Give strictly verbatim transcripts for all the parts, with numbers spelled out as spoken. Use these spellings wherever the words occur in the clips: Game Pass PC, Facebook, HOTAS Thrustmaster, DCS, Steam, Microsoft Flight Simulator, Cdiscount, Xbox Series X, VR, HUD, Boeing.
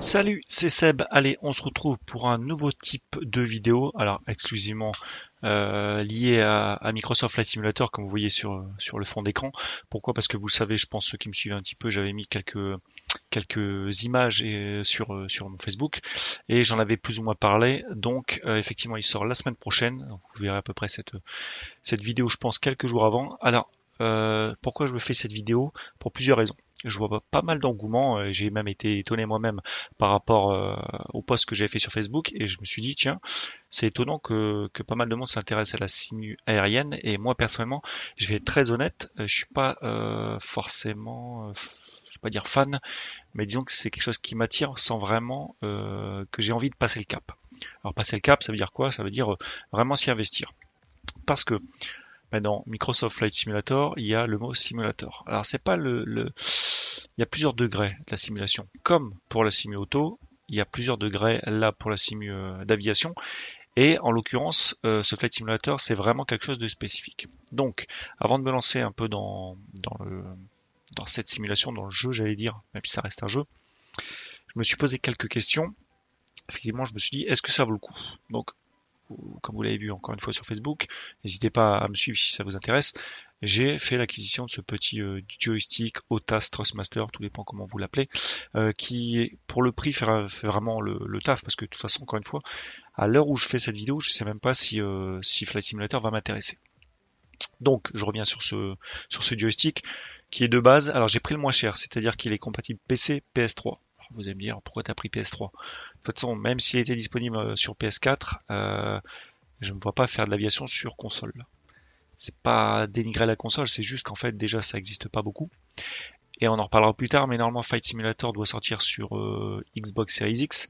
Salut, c'est Seb. Allez, on se retrouve pour un nouveau type de vidéo, alors exclusivement euh, lié à, à Microsoft Flight Simulator, comme vous voyez sur, sur le fond d'écran. Pourquoi? Parce que vous savez, je pense, ceux qui me suivent un petit peu, j'avais mis quelques quelques images et, sur, sur mon Facebook, et j'en avais plus ou moins parlé. Donc euh, effectivement, il sort la semaine prochaine. Donc, vous verrez à peu près cette, cette vidéo, je pense, quelques jours avant. Alors, euh, pourquoi je me fais cette vidéo? Pour plusieurs raisons. Je vois pas mal d'engouement, euh, j'ai même été étonné moi-même par rapport euh, au post que j'avais fait sur Facebook, et je me suis dit tiens, c'est étonnant que, que pas mal de monde s'intéresse à la simu aérienne. Et moi personnellement, je vais être très honnête, je suis pas euh, forcément, euh, je vais pas dire fan, mais disons que c'est quelque chose qui m'attire sans vraiment euh, que j'ai envie de passer le cap. Alors passer le cap, ça veut dire quoi? Ça veut dire euh, vraiment s'y investir, parce que mais dans Microsoft Flight Simulator, il y a le mot simulator. Alors c'est pas le, le, il y a plusieurs degrés de la simulation. Comme pour la simu auto, il y a plusieurs degrés là pour la simu euh, d'aviation. Et en l'occurrence, euh, ce Flight Simulator, c'est vraiment quelque chose de spécifique. Donc, avant de me lancer un peu dans dans, le, dans cette simulation, dans le jeu, j'allais dire, même si ça reste un jeu, je me suis posé quelques questions. Effectivement, je me suis dit, est-ce que ça vaut le coup? Donc comme vous l'avez vu encore une fois sur Facebook, n'hésitez pas à me suivre si ça vous intéresse. J'ai fait l'acquisition de ce petit euh, joystick HOTAS Thrustmaster, tous les points comment vous l'appelez, euh, qui pour le prix fait, fait vraiment le, le taf, parce que de toute façon, encore une fois, à l'heure où je fais cette vidéo, je ne sais même pas si, euh, si Flight Simulator va m'intéresser. Donc je reviens sur ce, sur ce joystick qui est de base. Alors j'ai pris le moins cher, c'est-à-dire qu'il est compatible P C, P S trois. Vous allez me dire, pourquoi tu as pris P S trois? De toute façon, même s'il était disponible sur P S quatre, euh, je ne me vois pas faire de l'aviation sur console. C'est pas dénigrer la console, c'est juste qu'en fait, déjà, ça n'existe pas beaucoup. Et on en reparlera plus tard, mais normalement, Flight Simulator doit sortir sur euh, Xbox Series X.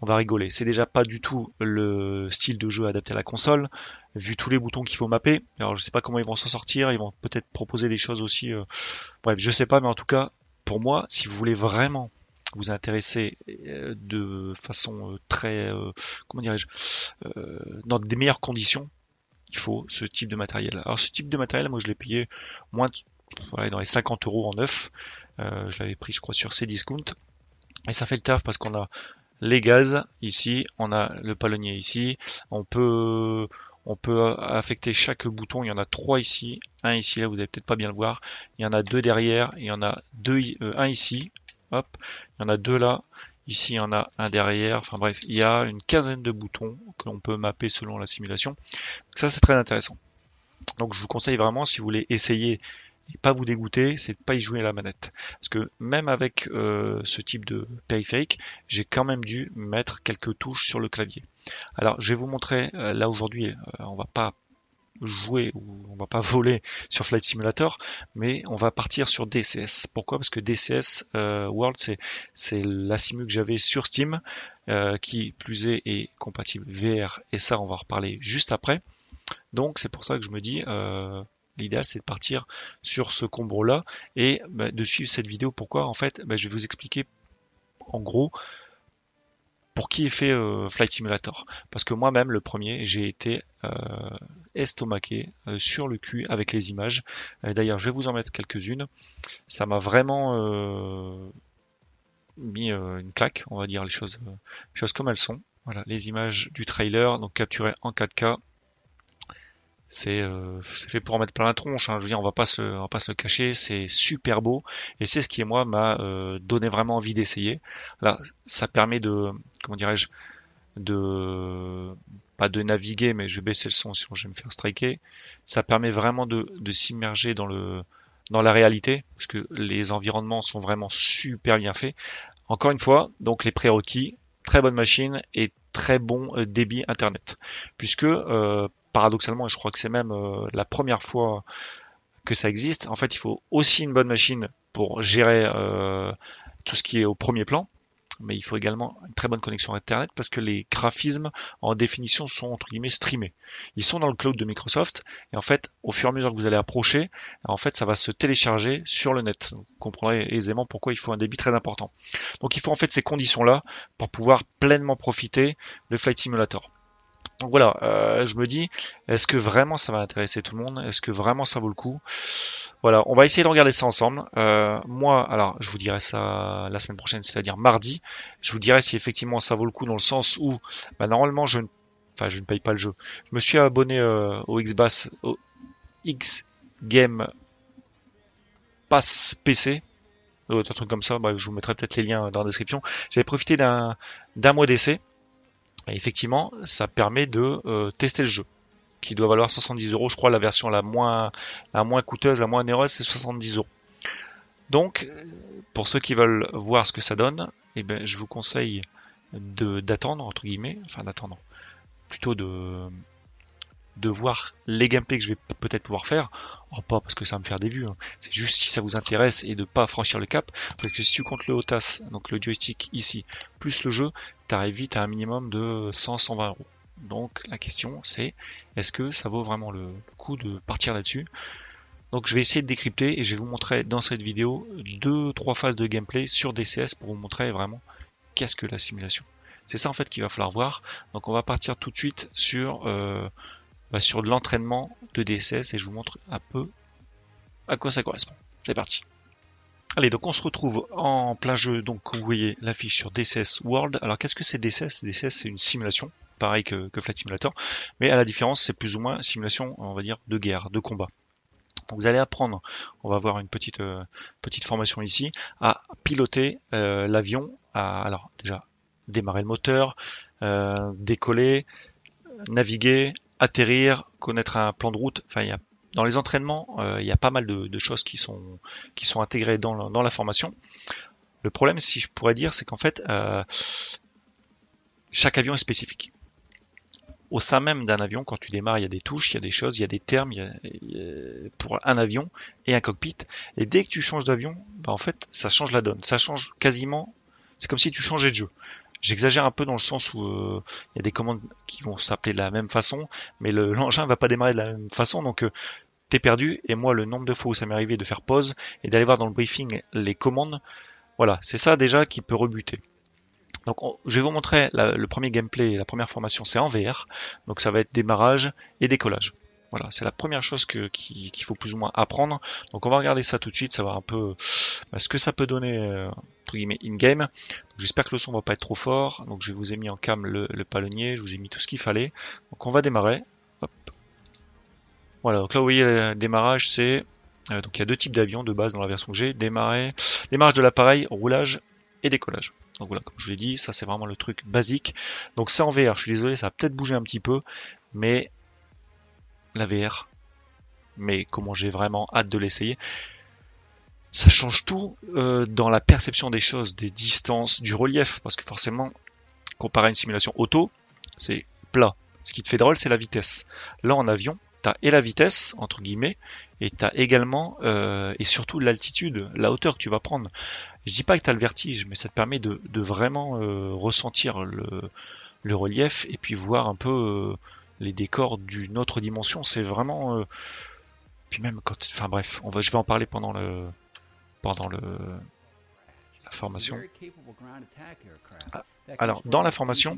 On va rigoler. C'est déjà pas du tout le style de jeu adapté à la console, vu tous les boutons qu'il faut mapper. Alors, je sais pas comment ils vont s'en sortir, ils vont peut-être proposer des choses aussi. Euh... Bref, je sais pas, mais en tout cas, pour moi, si vous voulez vraiment vous intéresser de façon très, euh, comment dirais-je, euh, dans des meilleures conditions, il faut ce type de matériel. Alors ce type de matériel, moi je l'ai payé moins de, voilà, dans les cinquante euros en neuf. Euh, je l'avais pris, je crois, sur Cdiscount. Et ça fait le taf parce qu'on a les gaz ici, on a le palonnier ici, on peut... On peut affecter chaque bouton. Il y en a trois ici, un ici, là vous n'allez peut-être pas bien le voir. Il y en a deux derrière, il y en a deux, euh, un ici, hop, il y en a deux là, ici il y en a un derrière. Enfin bref, il y a une quinzaine de boutons que l'on peut mapper selon la simulation. Donc, ça c'est très intéressant. Donc je vous conseille vraiment, si vous voulez essayer et pas vous dégoûter, c'est de pas y jouer à la manette. Parce que même avec euh, ce type de périphérique, j'ai quand même dû mettre quelques touches sur le clavier. Alors je vais vous montrer, euh, là aujourd'hui, euh, on va pas jouer ou on va pas voler sur Flight Simulator, mais on va partir sur D C S. Pourquoi? Parce que D C S euh, World, c'est la simu que j'avais sur Steam, euh, qui plus est est compatible V R, et ça on va en reparler juste après. Donc c'est pour ça que je me dis... Euh, l'idéal, c'est de partir sur ce combo-là et bah, de suivre cette vidéo. Pourquoi? En fait, bah, je vais vous expliquer en gros pour qui est fait euh, Flight Simulator. Parce que moi-même, le premier, j'ai été euh, estomaqué euh, sur le cul avec les images. D'ailleurs, je vais vous en mettre quelques-unes. Ça m'a vraiment euh, mis euh, une claque, on va dire les choses, euh, les choses comme elles sont. Voilà, les images du trailer, donc capturées en quatre K. C'est euh, fait pour en mettre plein la tronche, hein. Je veux dire, on va pas se, on va pas se le cacher, c'est super beau, et c'est ce qui, moi, m'a euh, donné vraiment envie d'essayer. Là, ça permet de, comment dirais-je, de, pas de naviguer, mais je vais baisser le son, sinon je vais me faire striker. Ça permet vraiment de, de s'immerger dans le, dans la réalité, parce que les environnements sont vraiment super bien faits. Encore une fois, donc les prérequis, très bonne machine et très bon débit internet, puisque euh, paradoxalement, et je crois que c'est même euh, la première fois que ça existe, en fait, il faut aussi une bonne machine pour gérer euh, tout ce qui est au premier plan, mais il faut également une très bonne connexion Internet, parce que les graphismes, en définition, sont, entre guillemets, streamés. Ils sont dans le cloud de Microsoft, et en fait, au fur et à mesure que vous allez approcher, en fait, ça va se télécharger sur le net. Vous comprendrez aisément pourquoi il faut un débit très important. Donc, il faut en fait ces conditions-là pour pouvoir pleinement profiter de Flight Simulator. Donc voilà, euh, je me dis, est-ce que vraiment ça va intéresser tout le monde? Est-ce que vraiment ça vaut le coup? Voilà, on va essayer de regarder ça ensemble. Euh, moi, alors, je vous dirai ça la semaine prochaine, c'est-à-dire mardi. Je vous dirai si effectivement ça vaut le coup dans le sens où, bah, normalement, je ne, enfin, je ne paye pas le jeu. Je me suis abonné euh, au Xbox, au X Game Pass P C. Un truc comme ça, bah, je vous mettrai peut-être les liens dans la description. J'avais profité d'un d'un mois d'essai. Et effectivement, ça permet de euh, tester le jeu, qui doit valoir soixante-dix euros. Je crois la version la moins, la moins coûteuse, la moins onéreuse, c'est soixante-dix euros. Donc, pour ceux qui veulent voir ce que ça donne, eh ben, je vous conseille d'attendre, entre guillemets, enfin d'attendre, plutôt de, de voir les gameplays que je vais peut-être pouvoir faire. Oh, pas parce que ça va me faire des vues, hein. C'est juste si ça vous intéresse et de ne pas franchir le cap. Parce que si tu comptes le HOTAS, donc le joystick ici, plus le jeu, tu arrives vite à un minimum de cent à cent vingt euros. Donc la question c'est, est-ce que ça vaut vraiment le, le coup de partir là-dessus? Donc je vais essayer de décrypter et je vais vous montrer dans cette vidéo deux trois phases de gameplay sur D C S pour vous montrer vraiment qu'est-ce que la simulation. C'est ça en fait qu'il va falloir voir. Donc on va partir tout de suite sur, euh, bah, sur l'entraînement de D C S et je vous montre un peu à quoi ça correspond. C'est parti. Allez, donc on se retrouve en plein jeu, donc vous voyez l'affiche sur D C S World. Alors qu'est-ce que c'est D C S? D C S c'est une simulation, pareil que, que Flight Simulator, mais à la différence c'est plus ou moins simulation, on va dire, de guerre, de combat. Donc vous allez apprendre, on va avoir une petite, euh, petite formation ici, à piloter euh, l'avion, à alors déjà démarrer le moteur, euh, décoller, naviguer, atterrir, connaître un plan de route, enfin il y a dans les entraînements, euh, il y a pas mal de, de choses qui sont, qui sont intégrées dans la, dans la formation. Le problème, si je pourrais dire, c'est qu'en fait, euh, chaque avion est spécifique. Au sein même d'un avion, quand tu démarres, il y a des touches, il y a des choses, il y a des termes il y a, il y a, pour un avion et un cockpit. Et dès que tu changes d'avion, bah, en fait, ça change la donne. Ça change quasiment... C'est comme si tu changeais de jeu. J'exagère un peu dans le sens où euh, il y a des commandes qui vont s'appeler de la même façon, mais l'engin le, va pas démarrer de la même façon, donc euh, t'es perdu. Et moi, le nombre de fois où ça m'est arrivé de faire pause et d'aller voir dans le briefing les commandes, voilà, c'est ça déjà qui peut rebuter. Donc on, je vais vous montrer la, le premier gameplay, la première formation, c'est en V R, donc ça va être démarrage et décollage. Voilà, c'est la première chose que, qu'il faut plus ou moins apprendre. Donc on va regarder ça tout de suite, savoir un peu bah, ce que ça peut donner euh, entre guillemets in-game. J'espère que le son va pas être trop fort. Donc je vous ai mis en cam le, le palonnier, je vous ai mis tout ce qu'il fallait. Donc on va démarrer. Hop. Voilà, donc là vous voyez le démarrage, c'est... Euh, donc il y a deux types d'avions de base dans la version que j'ai. Démarrer, démarrage de l'appareil, roulage et décollage. Donc voilà, comme je vous l'ai dit, ça c'est vraiment le truc basique. Donc c'est en V R, je suis désolé, ça va peut-être bouger un petit peu, mais... la V R, mais comment j'ai vraiment hâte de l'essayer. Ça change tout euh, dans la perception des choses, des distances, du relief, parce que forcément, comparé à une simulation auto, c'est plat. Ce qui te fait drôle, c'est la vitesse. Là, en avion, t'as et la vitesse, entre guillemets, et t'as également, euh, et surtout l'altitude, la hauteur que tu vas prendre. Je dis pas que t'as le vertige, mais ça te permet de, de vraiment euh, ressentir le, le relief, et puis voir un peu... Euh, les décors d'une autre dimension, c'est vraiment... Euh... Puis même quand... Enfin bref, on va... je vais en parler pendant le... Pendant le... la formation. Alors, dans la formation,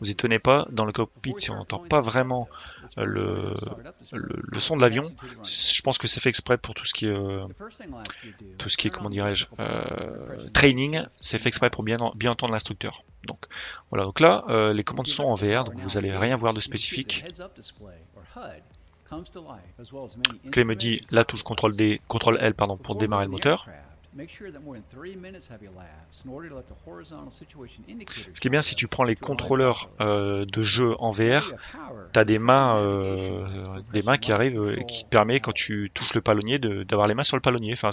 vous étonnez pas, dans le cockpit, si on n'entend pas vraiment le, le... le son de l'avion, je pense que c'est fait exprès pour tout ce qui est... Euh... Tout ce qui est, comment dirais-je... Euh... Training, c'est fait exprès pour bien, en... bien entendre l'instructeur. Donc voilà, donc là, euh, les commandes sont en V R, donc vous n'allez rien voir de spécifique. Clé me dit la touche contrôle D, contrôle L pardon, pour démarrer le moteur. Ce qui est bien, si tu prends les contrôleurs euh, de jeu en V R, tu as des mains, euh, des mains qui arrivent et euh, qui te permettent, quand tu touches le palonnier, d'avoir les mains sur le palonnier. Enfin,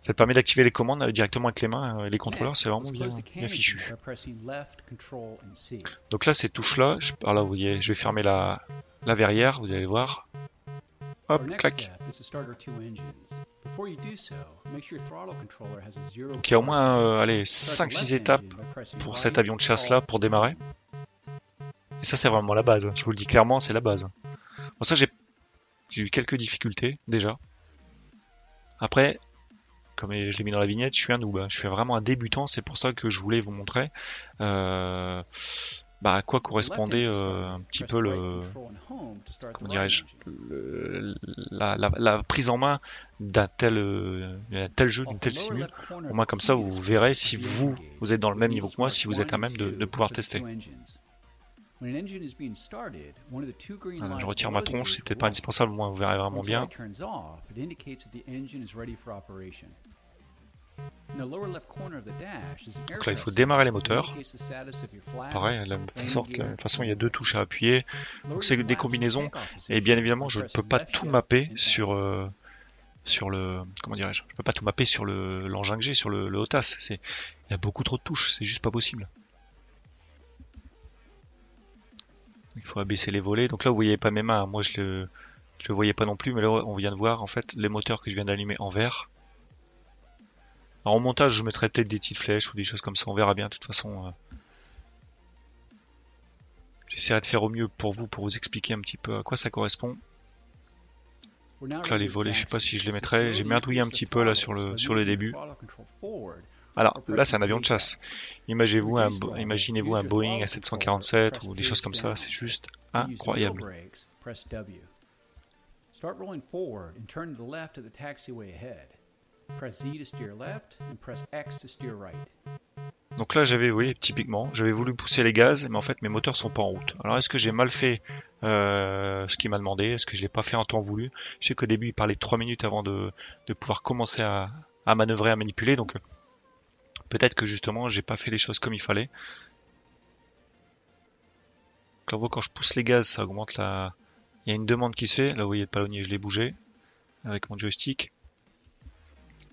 ça te permet d'activer les commandes directement avec les mains et les contrôleurs, c'est vraiment bien, bien fichu. Donc là, ces touches-là, je, là, vous voyez, je vais fermer la, la verrière, vous allez voir. Hop, clac. Donc il y a au moins euh, allez, cinq six étapes pour cet avion de chasse là pour démarrer. Et ça c'est vraiment la base, je vous le dis clairement, c'est la base. Bon, ça j'ai eu quelques difficultés déjà. Après, comme je l'ai mis dans la vignette, je suis un noob, je suis vraiment un débutant, c'est pour ça que je voulais vous montrer. Euh... bah, à quoi correspondait euh, un petit peu le, comment dirais-je, le, la, la, la prise en main d'un tel, d'un tel jeu, d'une telle simu. Au moins comme ça, vous verrez si vous, vous êtes dans le même niveau que moi, si vous êtes à même de, de pouvoir tester. Alors, je retire ma tronche, c'est peut-être pas indispensable, moi vous verrez vraiment bien. Donc là, il faut démarrer les moteurs. Pareil, de la même façon, de la même façon il y a deux touches à appuyer. Donc c'est des combinaisons. Et bien évidemment, je ne peux pas tout mapper sur, euh, sur le. Comment dirais-je ? Je peux pas tout mapper sur le l'engin que j'ai, sur le, le HOTAS. C'est, il y a beaucoup trop de touches, c'est juste pas possible. Il faut abaisser les volets. Donc là, vous voyez pas mes mains. Moi, je le, je le voyais pas non plus. Mais là, on vient de voir en fait les moteurs que je viens d'allumer en vert. Alors, en montage, je mettrai peut-être des petites flèches ou des choses comme ça, on verra bien. De toute façon, euh... j'essaierai de faire au mieux pour vous, pour vous expliquer un petit peu à quoi ça correspond. Donc là, les volets, je sais pas si je les mettrai. J'ai merdouillé un petit peu là sur le, sur le début. Alors là, c'est un avion de chasse. Imaginez-vous un, imaginez-vous un Boeing A sept cent quarante-sept ou des choses comme ça, c'est juste incroyable. Donc là, j'avais, vous voyez, typiquement, j'avais voulu pousser les gaz, mais en fait, mes moteurs sont pas en route. Alors, est-ce que j'ai mal fait euh, ce qu'il m'a demandé? Est-ce que je l'ai pas fait en temps voulu? Je sais qu'au début, il parlait trois minutes avant de, de pouvoir commencer à, à manœuvrer, à manipuler. Donc, peut-être que justement, j'ai pas fait les choses comme il fallait. Donc là, vous voyez, quand je pousse les gaz, ça augmente la... Il y a une demande qui se fait. Là, vous voyez, le palonnier, je l'ai bougé avec mon joystick.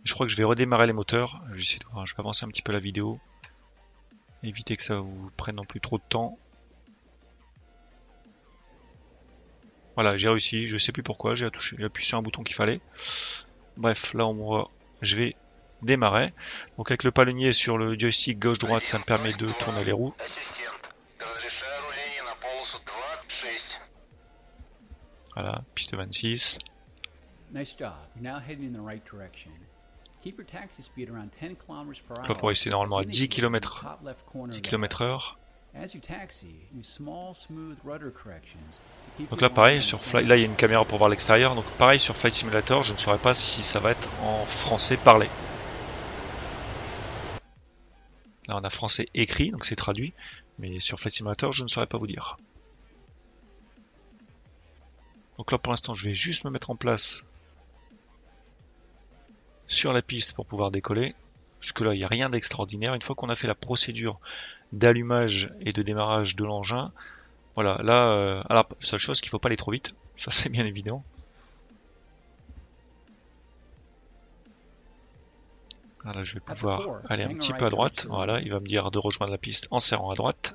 Je crois que je vais redémarrer les moteurs. Je vais essayer de voir. Je vais avancer un petit peu la vidéo. Évitez que ça vous prenne non plus trop de temps. Voilà, j'ai réussi. Je sais plus pourquoi. J'ai appuyé sur un bouton qu'il fallait. Bref, là, on voit. Je vais démarrer. Donc, avec le palonnier sur le joystick gauche-droite, ça me permet de tourner les roues. Voilà, piste vingt-six. Nice job. You're now heading in the right direction. Il faut rester normalement à dix kilomètres heure. Donc là, pareil, sur Flight, là il y a une caméra pour voir l'extérieur. Donc pareil, sur Flight Simulator, je ne saurais pas si ça va être en français parlé. Là, on a français écrit, donc c'est traduit. Mais sur Flight Simulator, je ne saurais pas vous dire. Donc là, pour l'instant, je vais juste me mettre en place sur la piste pour pouvoir décoller. Jusque là il n'y a rien d'extraordinaire. Une fois qu'on a fait la procédure d'allumage et de démarrage de l'engin, voilà, là euh, alors seule chose qu'il ne faut pas aller trop vite, ça c'est bien évident. Voilà, je vais pouvoir aller un petit peu à droite. Voilà, il va me dire de rejoindre la piste en serrant à droite.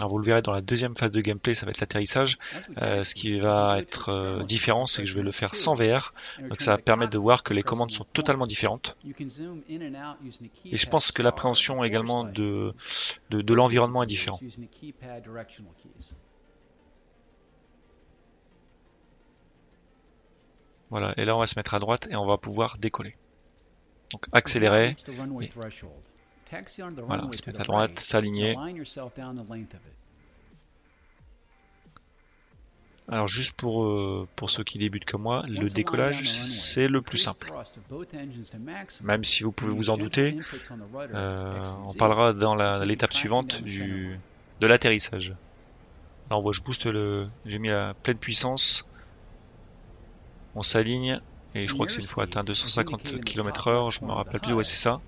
Alors vous le verrez dans la deuxième phase de gameplay, ça va être l'atterrissage. Euh, ce qui va être euh, différent, c'est que je vais le faire sans V R. Donc ça va permettre de voir que les commandes sont totalement différentes. Et je pense que l'appréhension également de, de, de l'environnement est différente. Voilà, et là on va se mettre à droite et on va pouvoir décoller. Donc accélérer. Et... voilà, on se met à droite, s'aligner. Alors juste pour, euh, pour ceux qui débutent comme moi, le décollage c'est le plus simple. Même si vous pouvez vous en douter, euh, on parlera dans l'étape suivante du, de l'atterrissage. Là on voit je booste le... j'ai mis la pleine puissance. On s'aligne. Et je crois que c'est une fois atteint deux cent cinquante kilomètres heure, je me rappelle plus, ouais c'est ça.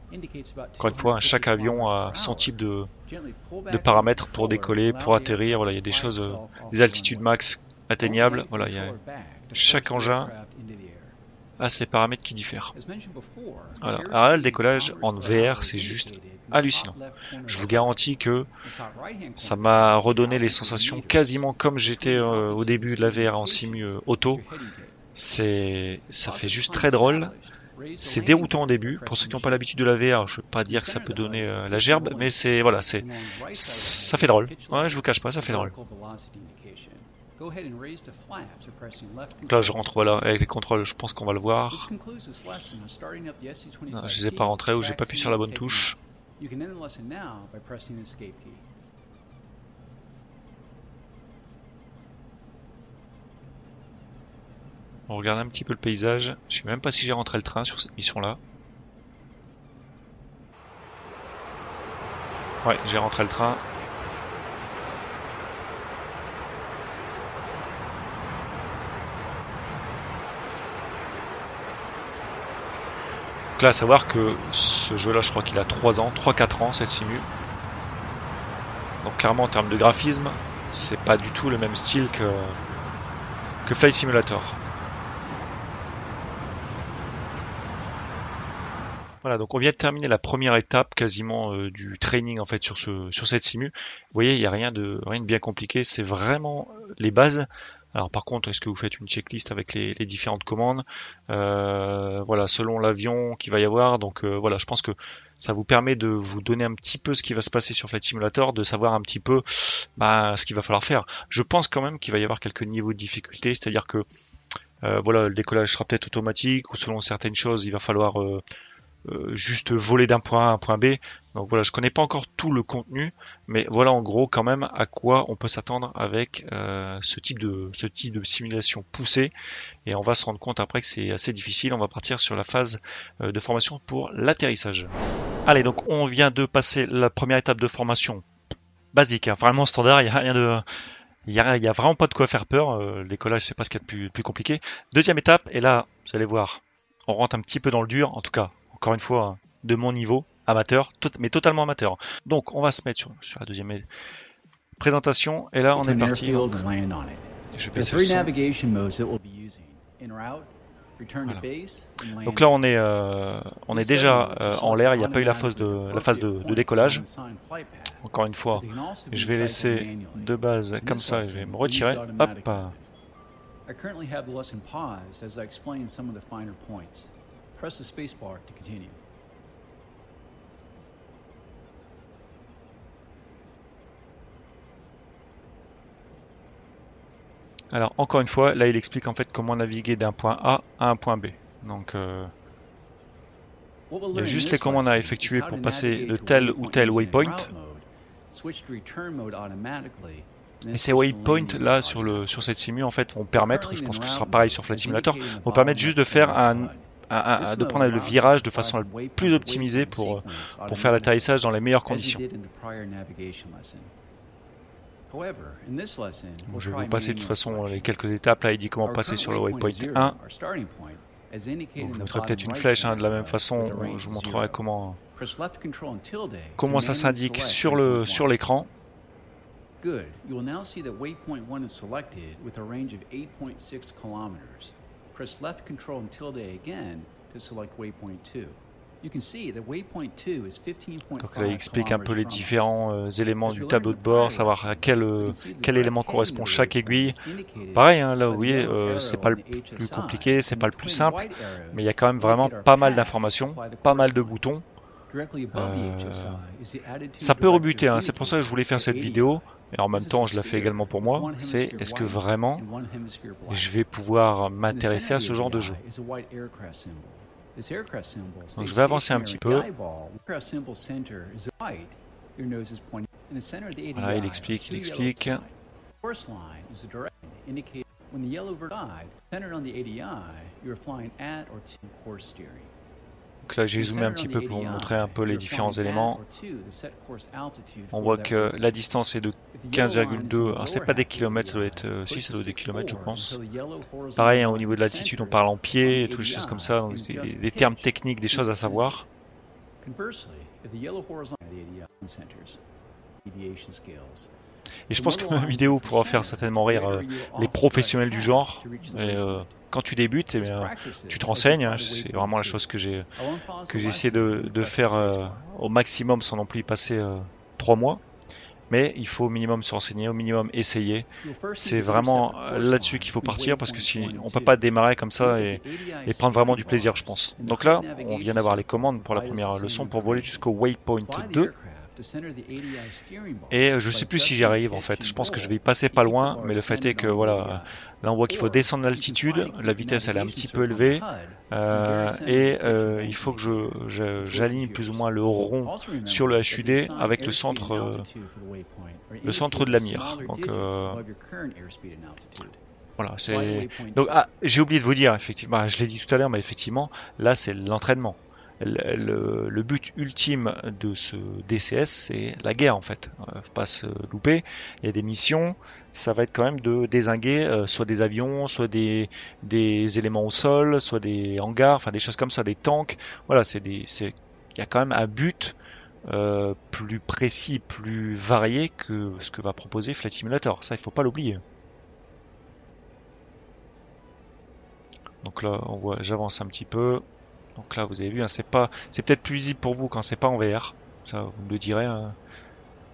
Encore une fois, chaque avion a son type de, de paramètres pour décoller, pour atterrir. Voilà, il y a des choses, des altitudes max atteignables. Voilà, il y a, chaque engin a ses paramètres qui diffèrent. Voilà. Alors là, le décollage en V R, c'est juste hallucinant. Je vous garantis que ça m'a redonné les sensations quasiment comme j'étais euh, au début de la V R en simu euh, auto. C'est, ça fait juste très drôle. C'est déroutant au début. Pour ceux qui n'ont pas l'habitude de la V R, je ne veux pas dire que ça peut donner euh, la gerbe, mais c'est, voilà, c'est, ça fait drôle. Ouais, je vous cache pas, ça fait drôle. Donc là je rentre, voilà, avec les contrôles, je pense qu'on va le voir. Non, je les ai pas rentrés ou j'ai pas appuyé sur la bonne touche. On regarde un petit peu le paysage. Je sais même pas si j'ai rentré le train sur cette mission là. Ouais, j'ai rentré le train. Donc là, à savoir que ce jeu là, je crois qu'il a trois ans, trois quatre ans cette simu. Donc clairement en termes de graphisme, c'est pas du tout le même style que, que Flight Simulator. Voilà, donc on vient de terminer la première étape quasiment euh, du training en fait sur, ce, sur cette simu. Vous voyez, il n'y a rien de, rien de bien compliqué, c'est vraiment les bases. Alors par contre, est-ce que vous faites une checklist avec les, les différentes commandes euh, voilà, selon l'avion qu'il va y avoir. Donc euh, voilà, je pense que ça vous permet de vous donner un petit peu ce qui va se passer sur Flight Simulator, de savoir un petit peu bah, ce qu'il va falloir faire. Je pense quand même qu'il va y avoir quelques niveaux de difficulté, c'est-à-dire que euh, voilà, le décollage sera peut-être automatique ou selon certaines choses, il va falloir... Euh, Euh, juste voler d'un point A à un point B. Donc voilà, je connais pas encore tout le contenu, mais voilà en gros quand même à quoi on peut s'attendre avec euh, ce type de ce type de simulation poussée. Et on va se rendre compte après que c'est assez difficile. On va partir sur la phase euh, de formation pour l'atterrissage. Allez, donc on vient de passer la première étape de formation basique, hein, vraiment standard. Il y a rien de Il n'y a, a vraiment pas de quoi faire peur. Euh, les collages, c'est pas ce qu'il y a de plus, plus compliqué. Deuxième étape, et là vous allez voir, on rentre un petit peu dans le dur, en tout cas. Encore une fois, de mon niveau, amateur, mais totalement amateur. Donc, on va se mettre sur, sur la deuxième présentation. Et là, on est parti. Donc, je vais passer voilà. Donc là, on est, euh, on est déjà euh, en l'air. Il n'y a pas eu la phase de, la phase de, de décollage. Encore une fois, je vais laisser de base comme ça. Je vais me retirer. Hop. Press the space bar to continue. Alors encore une fois, là il explique en fait comment naviguer d'un point A à un point B. Donc euh, il y a juste les commandes à effectuer pour passer de tel ou tel waypoint. Et ces waypoints là sur, le, sur cette simu en fait vont permettre, je pense que ce sera pareil sur Flight Simulator, vont permettre juste de faire un... À, à, de prendre le virage de façon la plus optimisée pour, pour faire l'atterrissage dans les meilleures conditions. Donc je vais vous passer de toute façon les quelques étapes. Là, il dit comment passer sur le waypoint un. Donc je mettrai peut-être une flèche hein, de la même façon. Je vous montrerai comment, comment ça s'indique sur le, sur l'écran. Press left control and tilde again to select waypoint two. You can see that waypoint two is fifteen point five. Donc là, il explique un peu les différents euh, éléments du tableau de bord, savoir à quel euh, quel élément correspond chaque aiguille. Pareil, hein, là, vous voyez, euh, c'est pas le plus compliqué, c'est pas le plus simple, mais il y a quand même vraiment pas mal d'informations, pas mal de boutons. Euh, ça peut rebuter, hein. C'est pour ça que je voulais faire cette vidéo, et en même temps je la fais également pour moi, c'est est-ce que vraiment je vais pouvoir m'intéresser à ce genre de jeu. Donc je vais avancer un petit peu. Voilà, il explique, il explique. Donc là j'ai zoomé un petit peu pour vous montrer un peu les différents éléments. On voit que la distance est de quinze virgule deux, alors c'est pas des kilomètres, ça doit être, euh, si ça doit être des kilomètres je pense. Pareil hein, au niveau de l'altitude on parle en pied, et toutes les choses comme ça, donc des, des termes techniques, des choses à savoir. Et je pense que ma vidéo pourra faire certainement rire euh, les professionnels du genre. Et, euh, quand tu débutes, eh bien, tu te renseignes. Hein, c'est vraiment la chose que j'ai que j'ai essayé de, de faire euh, au maximum sans non plus y passer euh, trois mois. Mais il faut au minimum se renseigner, au minimum essayer. C'est vraiment là-dessus qu'il faut partir parce que si on peut pas démarrer comme ça et, et prendre vraiment du plaisir, je pense. Donc là, on vient d'avoir les commandes pour la première leçon pour voler jusqu'au waypoint deux. Et je sais plus si j'y arrive en fait, je pense que je vais y passer pas loin, mais le fait est que voilà, là on voit qu'il faut descendre l'altitude, la vitesse elle est un petit peu élevée, euh, et euh, il faut que je j'aligne plus ou moins le rond sur le H U D avec le centre, euh, le centre de la mire. Donc, euh, voilà, c'est... Donc, ah, j'ai oublié de vous dire, effectivement, je l'ai dit tout à l'heure, mais effectivement, là c'est l'entraînement. Le, le, le but ultime de ce D C S, c'est la guerre en fait. Euh, faut pas se louper. Il y a des missions, ça va être quand même de dézinguer euh, soit des avions, soit des, des éléments au sol, soit des hangars, enfin des choses comme ça, des tanks. Voilà, c'est des, c'est, il y a quand même un but euh, plus précis, plus varié que ce que va proposer Flight Simulator. Ça, il faut pas l'oublier. Donc là, on voit, j'avance un petit peu. Donc là, vous avez vu, hein, c'est pas, c'est peut-être plus visible pour vous quand c'est pas en V R. Ça, vous me le direz. Hein.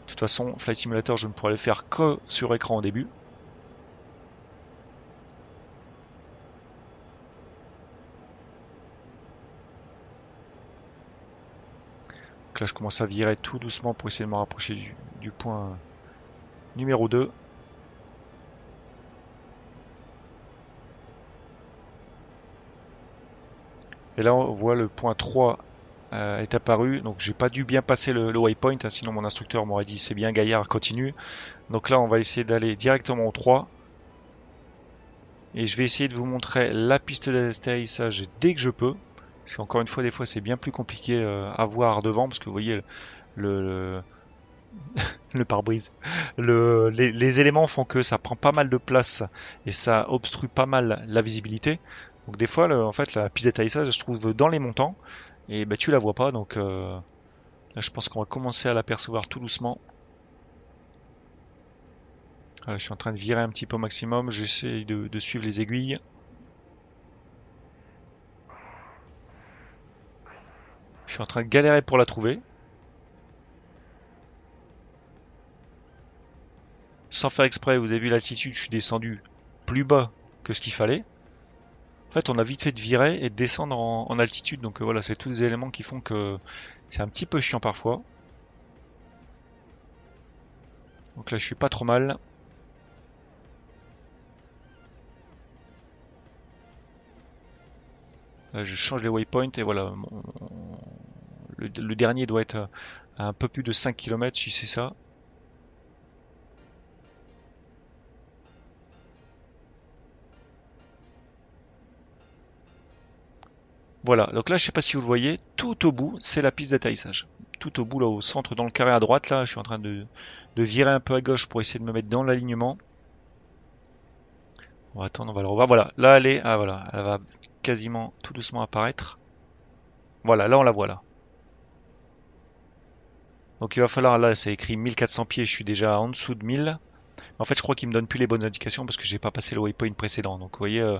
De toute façon, Flight Simulator, je ne pourrais le faire que sur écran au début. Donc là, je commence à virer tout doucement pour essayer de me rapprocher du, du point numéro deux. Et là on voit le point trois euh, est apparu, donc j'ai pas dû bien passer le, le waypoint, hein, sinon mon instructeur m'aurait dit c'est bien Gaillard, continue. Donc là on va essayer d'aller directement au trois. Et je vais essayer de vous montrer la piste d'atterrissage dès que je peux. Parce qu'encore une fois, des fois c'est bien plus compliqué euh, à voir devant, parce que vous voyez le, le, le pare-brise. Le, les, les éléments font que ça prend pas mal de place et ça obstrue pas mal la visibilité. Donc des fois, le, en fait, la piste d'atterrissage, je trouve dans les montants, et ben, tu la vois pas, donc euh, là je pense qu'on va commencer à l'apercevoir tout doucement. Alors, je suis en train de virer un petit peu au maximum, j'essaie de, de suivre les aiguilles. Je suis en train de galérer pour la trouver. Sans faire exprès, vous avez vu l'altitude, je suis descendu plus bas que ce qu'il fallait. En fait, on a vite fait de virer et de descendre en, en altitude, donc euh, voilà, c'est tous les éléments qui font que c'est un petit peu chiant parfois. Donc là, je suis pas trop mal. Là, je change les waypoints et voilà, le, le dernier doit être à un peu plus de cinq kilomètres si c'est ça. Voilà, donc là je sais pas si vous le voyez, tout au bout c'est la piste d'atterrissage. Tout au bout là au centre dans le carré à droite, là je suis en train de, de virer un peu à gauche pour essayer de me mettre dans l'alignement. On va attendre, on va le revoir. Voilà, là elle est, ah voilà, elle va quasiment tout doucement apparaître. Voilà, là on la voit là. Donc il va falloir, là c'est écrit mille quatre cents pieds, je suis déjà en dessous de mille. En fait je crois qu'il me donne plus les bonnes indications parce que j'ai pas passé le waypoint précédent. Donc vous voyez... Euh,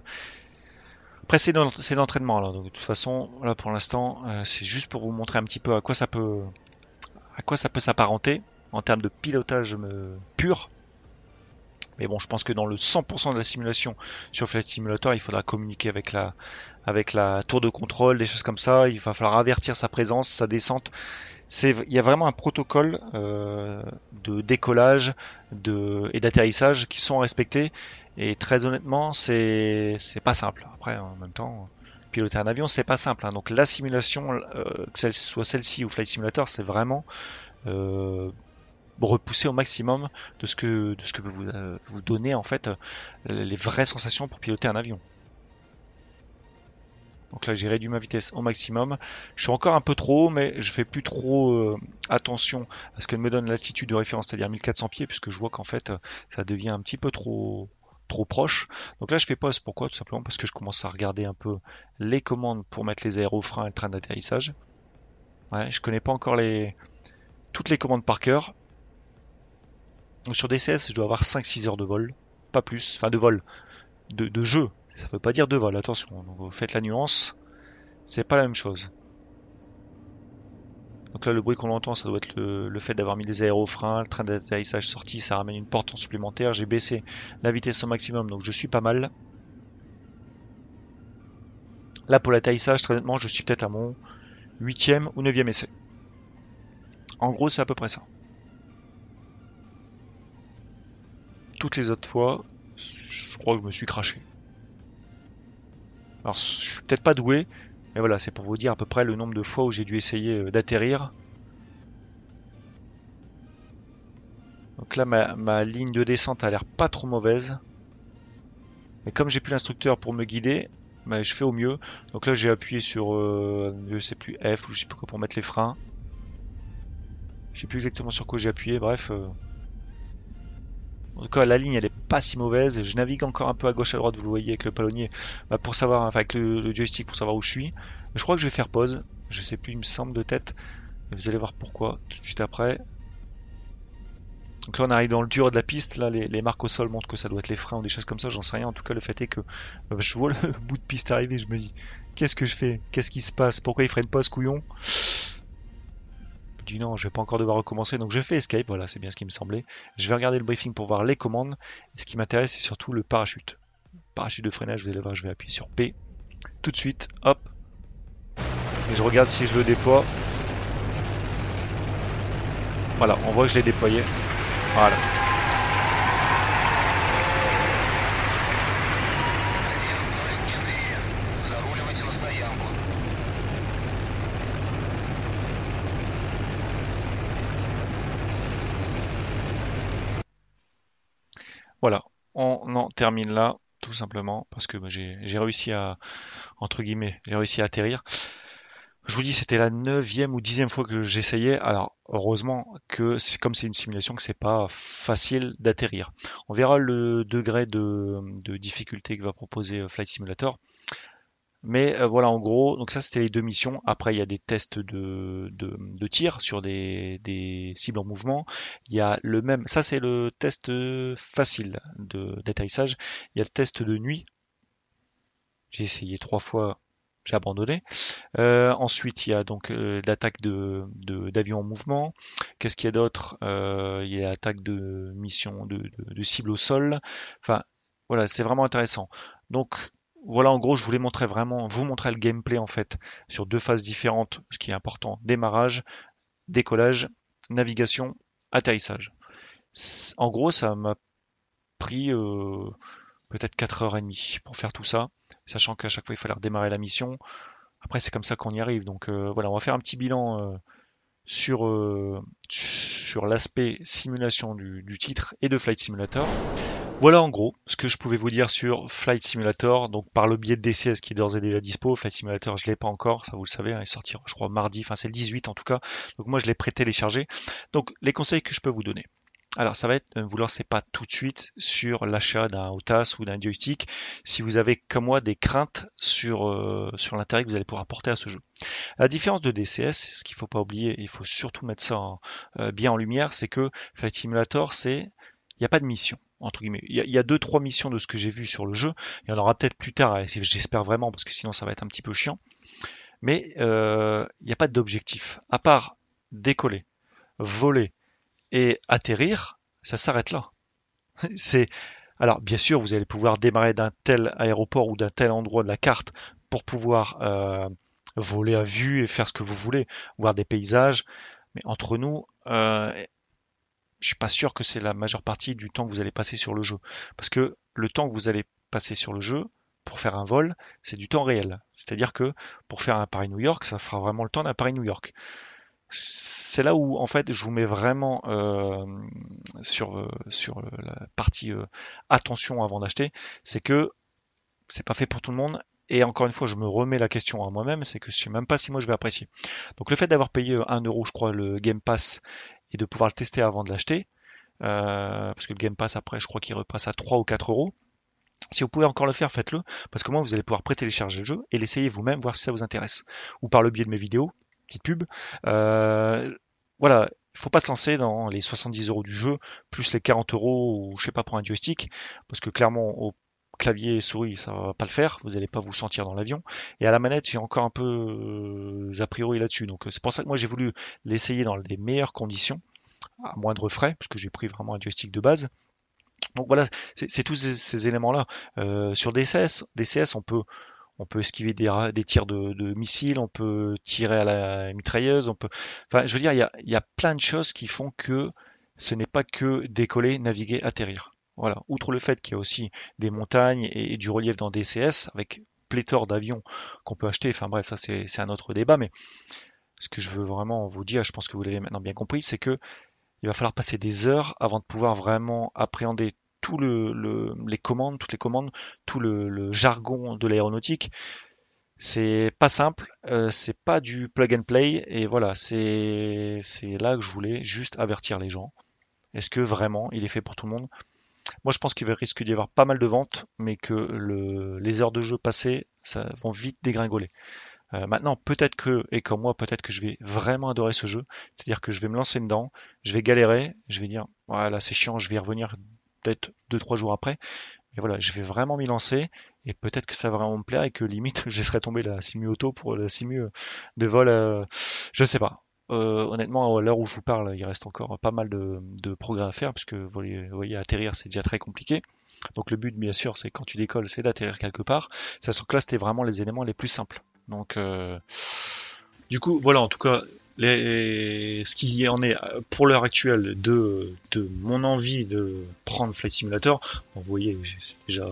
Après c'est l'entraînement alors, donc de toute façon là pour l'instant euh, c'est juste pour vous montrer un petit peu à quoi ça peut à quoi ça peut s'apparenter en termes de pilotage euh, pur. Mais bon, je pense que dans le cent pour cent de la simulation sur Flight Simulator, il faudra communiquer avec la avec la tour de contrôle, des choses comme ça. Il va falloir avertir sa présence, sa descente. C'est, il y a vraiment un protocole euh, de décollage de, et d'atterrissage qui sont respectés. Et très honnêtement, c'est c'est pas simple. Après, en même temps, piloter un avion, c'est pas simple. Hein. Donc la simulation, euh, que ce soit celle-ci ou Flight Simulator, c'est vraiment euh, repousser au maximum de ce que de ce que vous euh, vous donnez en fait euh, les vraies sensations pour piloter un avion. Donc là j'ai réduit ma vitesse au maximum, je suis encore un peu trop haut mais je fais plus trop euh, attention à ce que me donne l'altitude de référence, c'est à dire mille quatre cents pieds, puisque je vois qu'en fait euh, ça devient un petit peu trop trop proche. Donc là je fais pause, pourquoi? Tout simplement parce que je commence à regarder un peu les commandes pour mettre les aérofreins et le train d'atterrissage. Ouais, je connais pas encore les toutes les commandes par cœur. Donc sur D C S, je dois avoir cinq six heures de vol, pas plus, enfin de vol, de, de jeu, ça veut pas dire de vol, attention, donc vous faites la nuance, c'est pas la même chose. Donc là le bruit qu'on entend, ça doit être le, le fait d'avoir mis les aérofreins, le train d'atterrissage sorti, ça ramène une portée supplémentaire, j'ai baissé la vitesse au maximum, donc je suis pas mal. Là pour l'atterrissage, très honnêtement, je suis peut-être à mon huitième ou neuvième essai. En gros, c'est à peu près ça. Toutes les autres fois, je crois que je me suis craché. Alors, je suis peut-être pas doué, mais voilà, c'est pour vous dire à peu près le nombre de fois où j'ai dû essayer d'atterrir. Donc là, ma, ma ligne de descente a l'air pas trop mauvaise. Et comme j'ai plus l'instructeur pour me guider, bah, je fais au mieux. Donc là, j'ai appuyé sur, euh, je sais plus, F ou je sais plus quoi pour mettre les freins. Je sais plus exactement sur quoi j'ai appuyé, bref. Euh... En tout cas, la ligne, elle est pas si mauvaise. Je navigue encore un peu à gauche à droite, vous le voyez, avec le palonnier, bah, pour savoir, enfin avec le, le joystick pour savoir où je suis. Je crois que je vais faire pause. Je sais plus, il me semble de tête. Vous allez voir pourquoi tout de suite après. Donc là on arrive dans le dur de la piste, là les, les marques au sol montrent que ça doit être les freins ou des choses comme ça, j'en sais rien. En tout cas le fait est que bah, je vois le bout de piste arriver, je me dis qu'est-ce que je fais, qu'est-ce qui se passe, pourquoi il freine pas ce couillon. Je dis non, je vais pas encore devoir recommencer, donc je fais escape, voilà c'est bien ce qui me semblait. Je vais regarder le briefing pour voir les commandes, et ce qui m'intéresse c'est surtout le parachute. Parachute de freinage, vous allez voir, je vais appuyer sur B, tout de suite, hop, et je regarde si je le déploie. Voilà, on voit que je l'ai déployé. Voilà. Voilà, on en termine là, tout simplement, parce que bah, j'ai réussi à, entre guillemets, j'ai réussi à atterrir. Je vous dis, c'était la neuvième ou dixième fois que j'essayais. Alors, heureusement que, comme c'est une simulation, que c'est pas facile d'atterrir. On verra le degré de, de difficulté que va proposer Flight Simulator. Mais euh, voilà, en gros, donc ça, c'était les deux missions. Après, il y a des tests de, de, de tir sur des, des cibles en mouvement. Il y a le même... Ça, c'est le test facile d'atterrissage. Il y a le test de nuit. J'ai essayé trois fois... J'ai abandonné. Euh, ensuite, il y a donc euh, l'attaque de, de, d'avion en mouvement. Qu'est-ce qu'il y a d'autre? euh, Il y a l'attaque de mission de, de, de cible au sol. Enfin, voilà, c'est vraiment intéressant. Donc, voilà, en gros, je voulais montrer vraiment, vous montrer le gameplay en fait sur deux phases différentes. Ce qui est important, démarrage, décollage, navigation, atterrissage. En gros, ça m'a pris euh, peut-être quatre heures trente pour faire tout ça. Sachant qu'à chaque fois il fallait redémarrer la mission. Après c'est comme ça qu'on y arrive. Donc euh, voilà, on va faire un petit bilan euh, sur, euh, sur l'aspect simulation du, du titre et de Flight Simulator. Voilà en gros ce que je pouvais vous dire sur Flight Simulator, donc par le biais de D C S qui est d'ores et déjà dispo. Flight Simulator je ne l'ai pas encore, ça vous le savez, hein, il sortira je crois mardi, enfin c'est le dix-huit en tout cas. Donc moi je l'ai pré-téléchargé. Donc les conseils que je peux vous donner. Alors ça va être, ne vous lancez pas tout de suite sur l'achat d'un HOTAS ou d'un joystick si vous avez comme moi des craintes sur, euh, sur l'intérêt que vous allez pouvoir apporter à ce jeu. La différence de D C S, ce qu'il ne faut pas oublier, il faut surtout mettre ça en, euh, bien en lumière, c'est que Flight Simulator, c'est il n'y a pas de mission. Entre guillemets. Il y a deux, trois missions de ce que j'ai vu sur le jeu, il y en aura peut-être plus tard, j'espère vraiment, parce que sinon ça va être un petit peu chiant. Mais euh, il n'y a pas d'objectif, à part décoller, voler, et atterrir, ça s'arrête là. C'est alors bien sûr vous allez pouvoir démarrer d'un tel aéroport ou d'un tel endroit de la carte pour pouvoir euh, voler à vue et faire ce que vous voulez, voir des paysages. Mais entre nous, euh, je suis pas sûr que c'est la majeure partie du temps que vous allez passer sur le jeu, parce que le temps que vous allez passer sur le jeu pour faire un vol, c'est du temps réel. C'est-à-dire que pour faire un Paris-New York, ça fera vraiment le temps d'un Paris-New York. C'est là où en fait je vous mets vraiment euh, sur, euh, sur la partie euh, attention avant d'acheter, c'est que c'est pas fait pour tout le monde, et encore une fois je me remets la question à moi-même, c'est que je sais même pas si moi je vais apprécier. Donc le fait d'avoir payé un euro je crois le Game Pass et de pouvoir le tester avant de l'acheter, euh, parce que le Game Pass après je crois qu'il repasse à trois ou quatre euros. Si vous pouvez encore le faire, faites-le, parce que moi vous allez pouvoir pré-télécharger le jeu et l'essayer vous-même, voir si ça vous intéresse, ou par le biais de mes vidéos. Petite pub, euh, voilà, il faut pas se lancer dans les soixante-dix euros du jeu, plus les quarante euros ou je sais pas pour un joystick, parce que clairement au clavier et souris ça va pas le faire, vous n'allez pas vous sentir dans l'avion, et à la manette j'ai encore un peu euh, a priori là-dessus, donc c'est pour ça que moi j'ai voulu l'essayer dans les meilleures conditions, à moindre frais, parce que j'ai pris vraiment un joystick de base. Donc voilà, c'est tous ces, ces éléments-là. Euh, sur D C S, D C S on peut on peut esquiver des, des tirs de, de missiles, on peut tirer à la mitrailleuse, on peut. Enfin, je veux dire, il y a, y a plein de choses qui font que ce n'est pas que décoller, naviguer, atterrir. Voilà. Outre le fait qu'il y a aussi des montagnes et, et du relief dans D C S, avec pléthore d'avions qu'on peut acheter, enfin bref, ça c'est, c'est un autre débat, mais ce que je veux vraiment vous dire, je pense que vous l'avez maintenant bien compris, c'est que il va falloir passer des heures avant de pouvoir vraiment appréhender tout le, le, les commandes, toutes les commandes, tout le, le jargon de l'aéronautique. C'est pas simple, euh, c'est pas du plug and play, et voilà, c'est, c'est là que je voulais juste avertir les gens. Est-ce que vraiment il est fait pour tout le monde? Moi, je pense qu'il risque d'y avoir pas mal de ventes, mais que le, les heures de jeu passées ça, vont vite dégringoler. Euh, maintenant, peut-être que, et comme moi, peut-être que je vais vraiment adorer ce jeu. C'est-à-dire que je vais me lancer dedans, je vais galérer, je vais dire, voilà, c'est chiant, je vais y revenir peut-être deux trois jours après. Mais voilà, je vais vraiment m'y lancer, et peut-être que ça va vraiment me plaire, et que limite, je serais tombé la simu auto pour la simu de vol, euh, je sais pas. Euh, honnêtement, à l'heure où je vous parle, il reste encore pas mal de, de progrès à faire, puisque vous voyez, vous voyez, atterrir, c'est déjà très compliqué. Donc le but, bien sûr, c'est quand tu décolles, c'est d'atterrir quelque part. Ça se classe, c'était vraiment les éléments les plus simples. Donc, euh... du coup, voilà, en tout cas, les... ce qui en est pour l'heure actuelle de, de mon envie de prendre Flight Simulator. Bon, vous voyez, c'est déjà,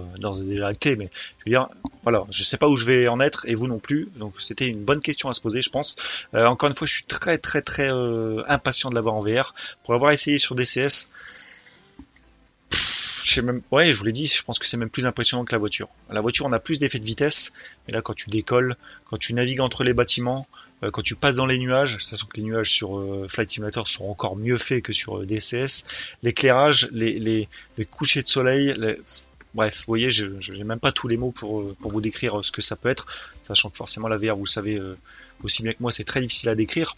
déjà acté, mais je veux dire, voilà, je sais pas où je vais en être et vous non plus. Donc, c'était une bonne question à se poser, je pense. Euh, encore une fois, je suis très, très, très euh, impatient de l'avoir en V R. Pour l'avoir essayé sur D C S, je sais même, ouais, je vous l'ai dit, je pense que c'est même plus impressionnant que la voiture. La voiture, on a plus d'effet de vitesse, mais là, quand tu décolles, quand tu navigues entre les bâtiments, euh, quand tu passes dans les nuages, sachant que les nuages sur euh, Flight Simulator sont encore mieux faits que sur euh, D C S, l'éclairage, les, les, les couchers de soleil, les... bref, vous voyez, je n'ai même pas tous les mots pour, euh, pour vous décrire ce que ça peut être, sachant que forcément la V R, vous le savez euh, aussi bien que moi, c'est très difficile à décrire.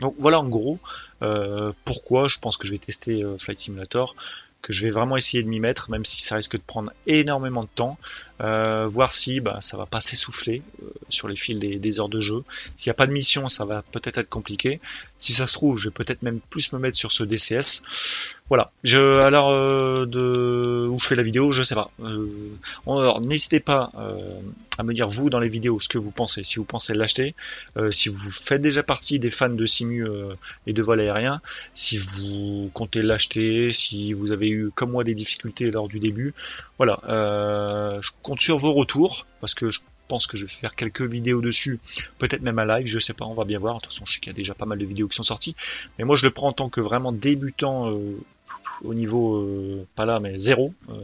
Donc voilà, en gros, euh, pourquoi je pense que je vais tester euh, Flight Simulator, que je vais vraiment essayer de m'y mettre, même si ça risque de prendre énormément de temps, euh, voir si bah, ça va pas s'essouffler euh, sur les fils des, des heures de jeu. S'il n'y a pas de mission, ça va peut-être être compliqué. Si ça se trouve, je vais peut-être même plus me mettre sur ce D C S. Voilà, je, à l'heure euh, de... où je fais la vidéo, je sais pas. Euh, alors, n'hésitez pas euh, à me dire, vous, dans les vidéos, ce que vous pensez, si vous pensez l'acheter, euh, si vous faites déjà partie des fans de simu euh, et de vol aérien, si vous comptez l'acheter, si vous avez eu comme moi des difficultés lors du début. Voilà, euh, je compte sur vos retours parce que je pense que je vais faire quelques vidéos dessus, peut-être même un live, je sais pas, on va bien voir. De toute façon, je sais qu'il y a déjà pas mal de vidéos qui sont sorties, mais moi je le prends en tant que vraiment débutant euh, au niveau euh, pas là mais zéro, euh,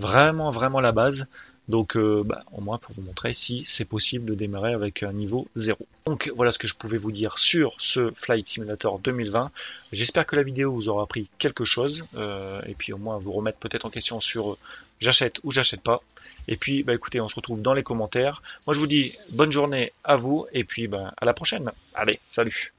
vraiment vraiment la base. Donc euh, bah, au moins pour vous montrer si c'est possible de démarrer avec un niveau zéro. Donc voilà ce que je pouvais vous dire sur ce Flight Simulator deux mille vingt. J'espère que la vidéo vous aura appris quelque chose. Euh, et puis au moins vous remettre peut-être en question sur euh, j'achète ou j'achète pas. Et puis bah écoutez, on se retrouve dans les commentaires. Moi je vous dis bonne journée à vous et puis bah, à la prochaine. Allez, salut!